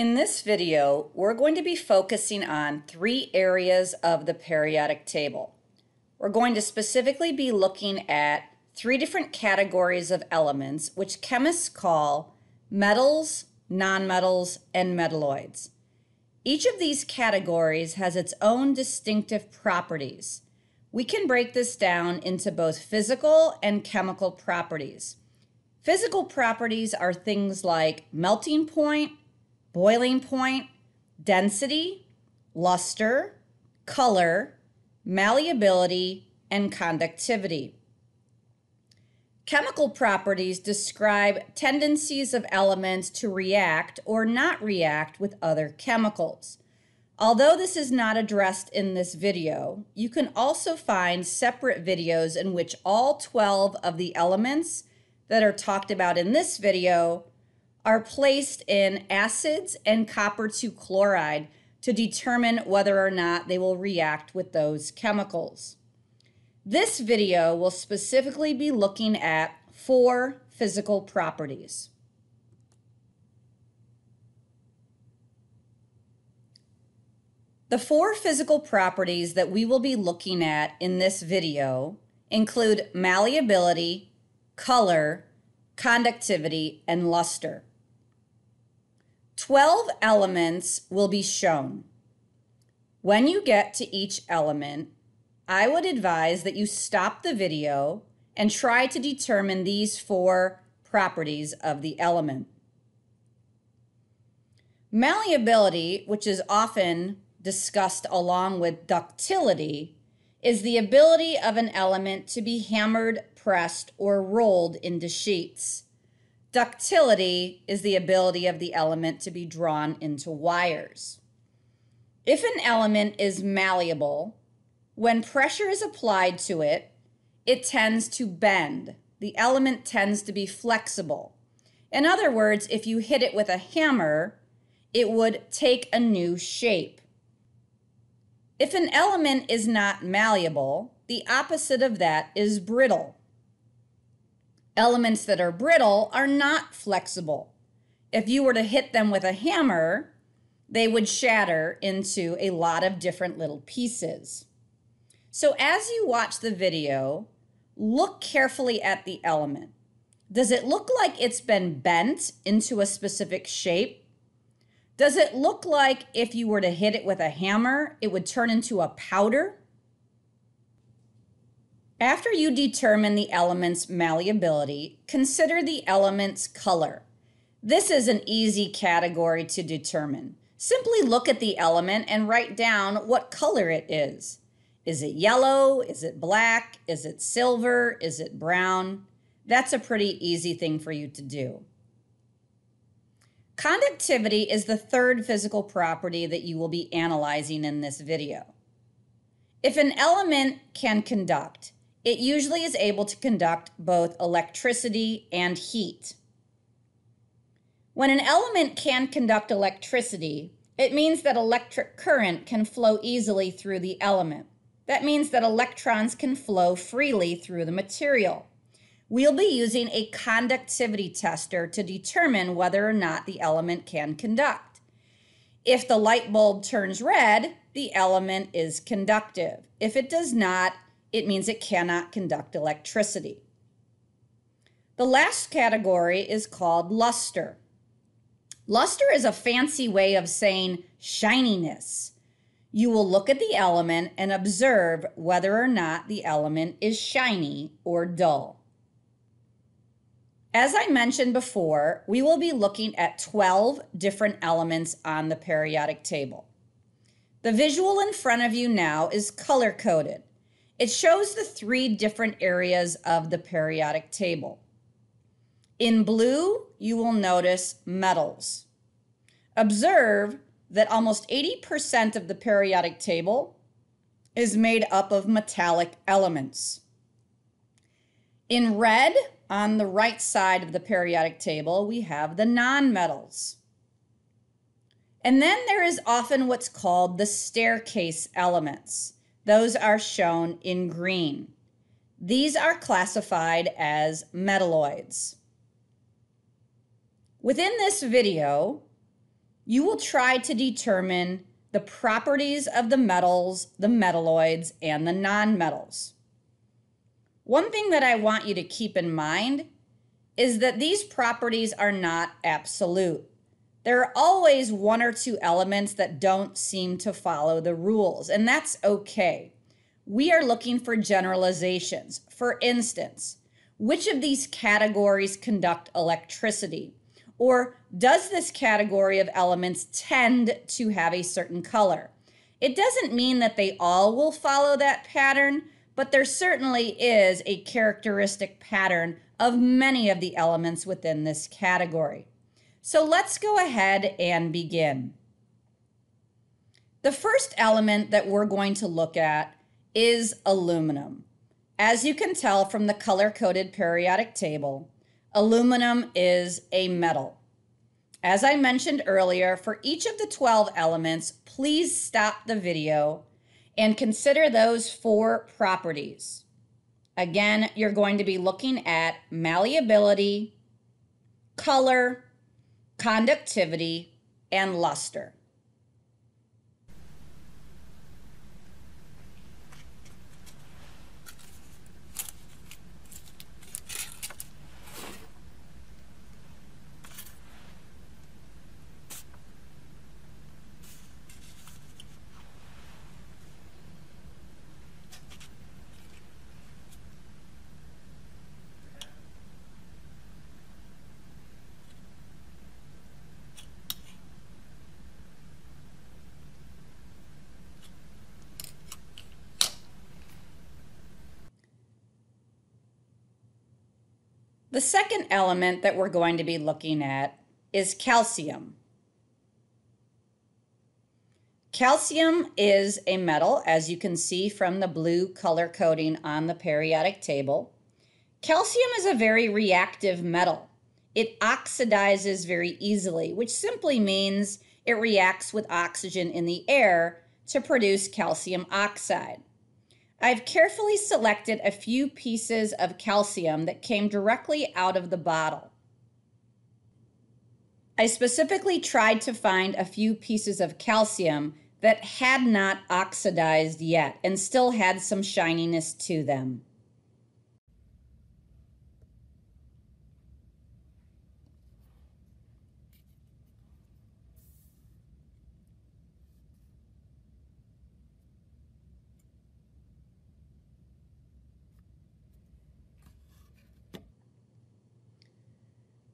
In this video, we're going to be focusing on three areas of the periodic table. We're going to specifically be looking at three different categories of elements, which chemists call metals, nonmetals, and metalloids. Each of these categories has its own distinctive properties. We can break this down into both physical and chemical properties. Physical properties are things like melting point, boiling point, density, luster, color, malleability, and conductivity. Chemical properties describe tendencies of elements to react or not react with other chemicals. Although this is not addressed in this video, you can also find separate videos in which all 12 of the elements that are talked about in this video are placed in acids and copper-2 chloride to determine whether or not they will react with those chemicals. This video will specifically be looking at four physical properties. The four physical properties that we will be looking at in this video include malleability, color, conductivity, and luster. 12 elements will be shown. When you get to each element, I would advise that you stop the video and try to determine these four properties of the element. Malleability, which is often discussed along with ductility, is the ability of an element to be hammered, pressed, or rolled into sheets. Ductility is the ability of the element to be drawn into wires. If an element is malleable, when pressure is applied to it, it tends to bend. The element tends to be flexible. In other words, if you hit it with a hammer, it would take a new shape. If an element is not malleable, the opposite of that is brittle. Elements that are brittle are not flexible. If you were to hit them with a hammer, they would shatter into a lot of different little pieces. So as you watch the video, look carefully at the element. Does it look like it's been bent into a specific shape? Does it look like if you were to hit it with a hammer, it would turn into a powder? After you determine the element's malleability, consider the element's color. This is an easy category to determine. Simply look at the element and write down what color it is. Is it yellow? Is it black? Is it silver? Is it brown? That's a pretty easy thing for you to do. Conductivity is the third physical property that you will be analyzing in this video. If an element can conduct, it usually is able to conduct both electricity and heat. When an element can conduct electricity, it means that electric current can flow easily through the element. That means that electrons can flow freely through the material. We'll be using a conductivity tester to determine whether or not the element can conduct. If the light bulb turns red, the element is conductive. If it does not, it means it cannot conduct electricity. The last category is called luster. Luster is a fancy way of saying shininess. You will look at the element and observe whether or not the element is shiny or dull. As I mentioned before, we will be looking at 12 different elements on the periodic table. The visual in front of you now is color-coded. It shows the three different areas of the periodic table. In blue, you will notice metals. Observe that almost 80% of the periodic table is made up of metallic elements. In red, on the right side of the periodic table, we have the nonmetals. And then there is often what's called the staircase elements. Those are shown in green. These are classified as metalloids. Within this video, you will try to determine the properties of the metals, the metalloids, and the nonmetals. One thing that I want you to keep in mind is that these properties are not absolute. There are always one or two elements that don't seem to follow the rules, and that's okay. We are looking for generalizations. For instance, which of these categories conduct electricity? Or does this category of elements tend to have a certain color? It doesn't mean that they all will follow that pattern, but there certainly is a characteristic pattern of many of the elements within this category. So let's go ahead and begin. The first element that we're going to look at is aluminum. As you can tell from the color-coded periodic table, aluminum is a metal. As I mentioned earlier, for each of the 12 elements, please stop the video and consider those four properties. Again, you're going to be looking at malleability, color, conductivity, and luster. The second element that we're going to be looking at is calcium. Calcium is a metal, as you can see from the blue color coding on the periodic table. Calcium is a very reactive metal. It oxidizes very easily, which simply means it reacts with oxygen in the air to produce calcium oxide. I've carefully selected a few pieces of calcium that came directly out of the bottle. I specifically tried to find a few pieces of calcium that had not oxidized yet and still had some shininess to them.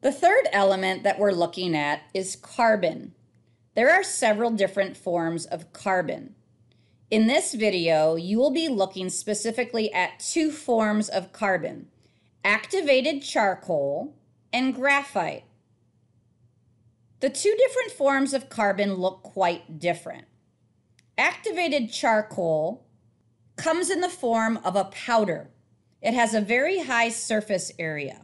The third element that we're looking at is carbon. There are several different forms of carbon. In this video, you will be looking specifically at two forms of carbon, activated charcoal and graphite. The two different forms of carbon look quite different. Activated charcoal comes in the form of a powder. It has a very high surface area.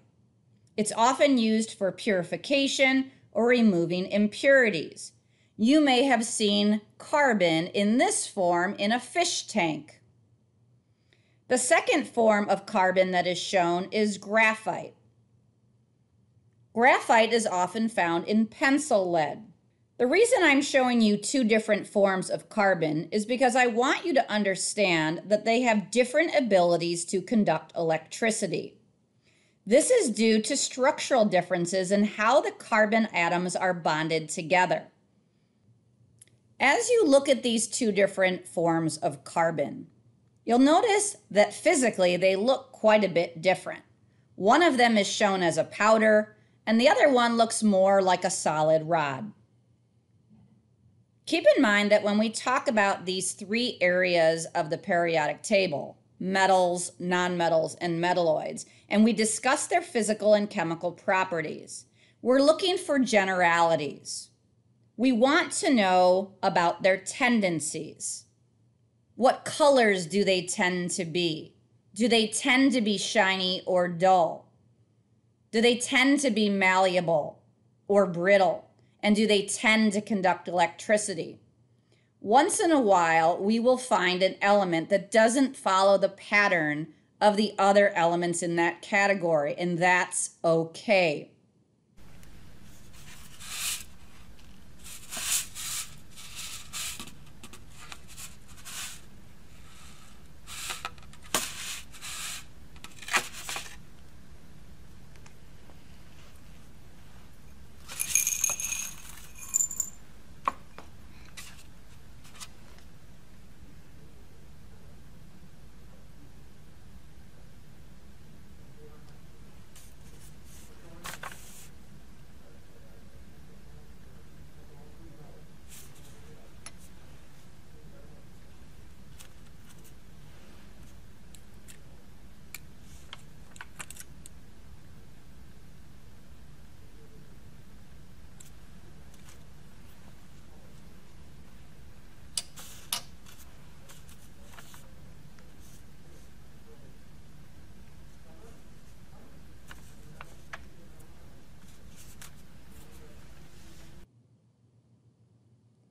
It's often used for purification or removing impurities. You may have seen carbon in this form in a fish tank. The second form of carbon that is shown is graphite. Graphite is often found in pencil lead. The reason I'm showing you two different forms of carbon is because I want you to understand that they have different abilities to conduct electricity. This is due to structural differences in how the carbon atoms are bonded together. As you look at these two different forms of carbon, you'll notice that physically they look quite a bit different. One of them is shown as a powder, and the other one looks more like a solid rod. Keep in mind that when we talk about these three areas of the periodic table, metals, nonmetals, and metalloids, and we discuss their physical and chemical properties. We're looking for generalities. We want to know about their tendencies. What colors do they tend to be? Do they tend to be shiny or dull? Do they tend to be malleable or brittle? And do they tend to conduct electricity? Once in a while, we will find an element that doesn't follow the pattern of the other elements in that category, and that's okay.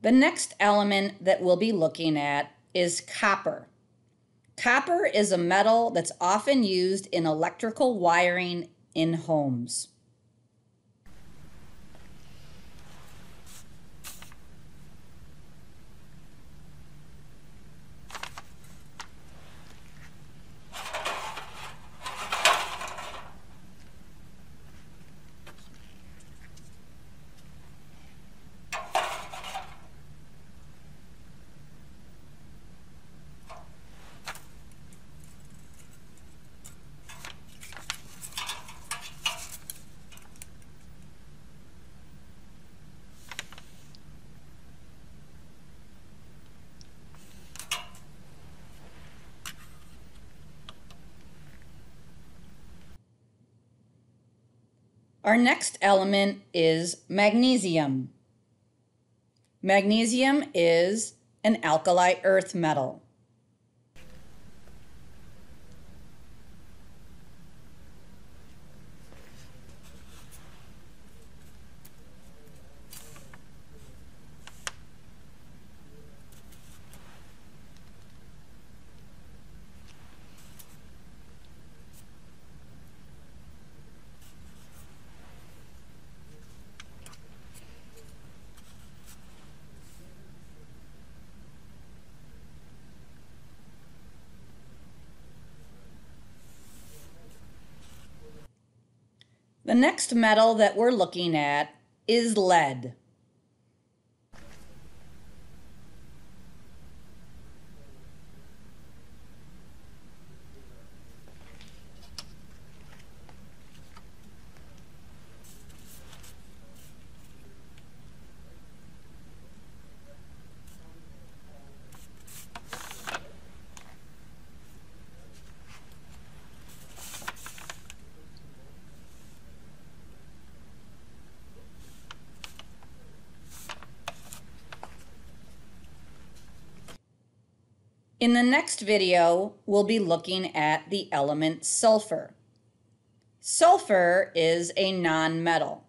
The next element that we'll be looking at is copper. Copper is a metal that's often used in electrical wiring in homes. Our next element is magnesium. Magnesium is an alkali earth metal. The next metal that we're looking at is lead. In the next video, we'll be looking at the element sulfur. Sulfur is a non-metal.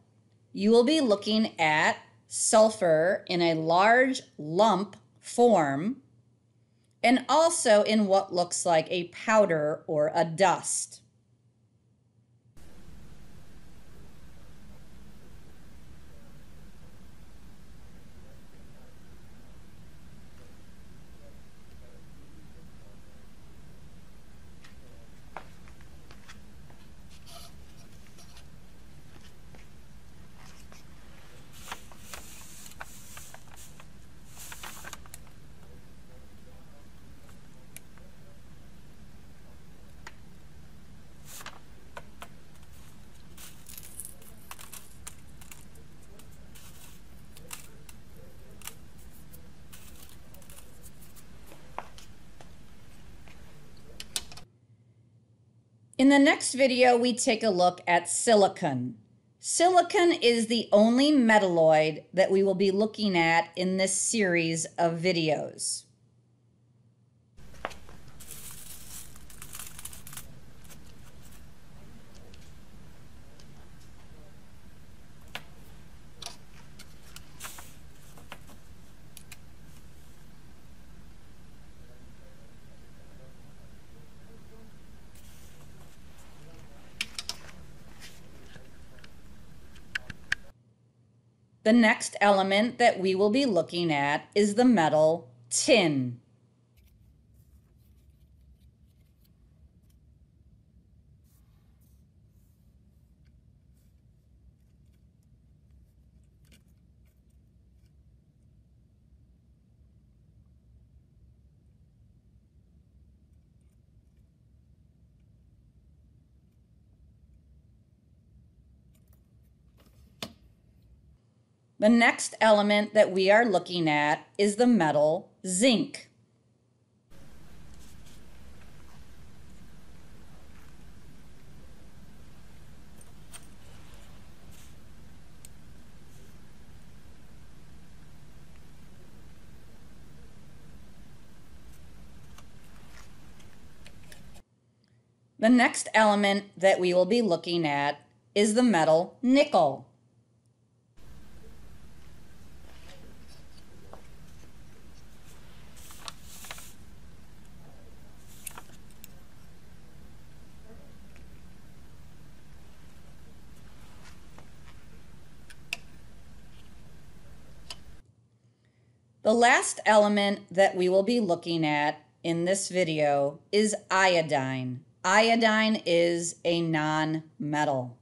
You will be looking at sulfur in a large lump form and also in what looks like a powder or a dust. In the next video, we take a look at silicon. Silicon is the only metalloid that we will be looking at in this series of videos. The next element that we will be looking at is the metal tin. The next element that we are looking at is the metal zinc. The next element that we will be looking at is the metal nickel. The last element that we will be looking at in this video is iodine. Iodine is a non-metal.